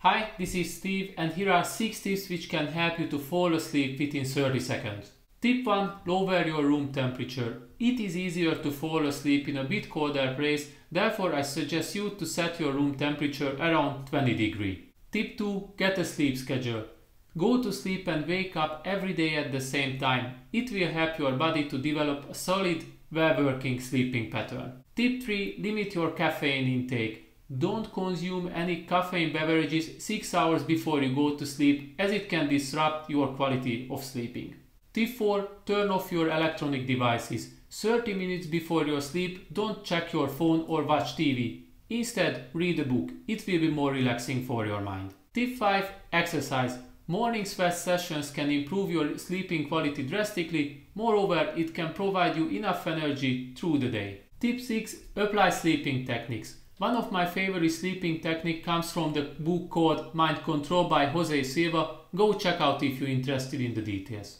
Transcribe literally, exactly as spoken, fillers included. Hi, this is Steve and here are six tips which can help you to fall asleep within thirty seconds. Tip one. Lower your room temperature. It is easier to fall asleep in a bit colder place, therefore I suggest you to set your room temperature around twenty degrees. Tip two. Get a sleep schedule. Go to sleep and wake up every day at the same time. It will help your body to develop a solid, well-working sleeping pattern. Tip three. Limit your caffeine intake. Don't consume any caffeine beverages six hours before you go to sleep, as it can disrupt your quality of sleeping. Tip four. Turn off your electronic devices. thirty minutes before your sleep, don't check your phone or watch T V. Instead, read a book. It will be more relaxing for your mind. Tip five. Exercise. Morning sweat sessions can improve your sleeping quality drastically. Moreover, it can provide you enough energy through the day. Tip six. Apply sleeping techniques. One of my favorite sleeping techniques comes from the book called Mind Control by Jose Silva. Go check out if you're interested in the details.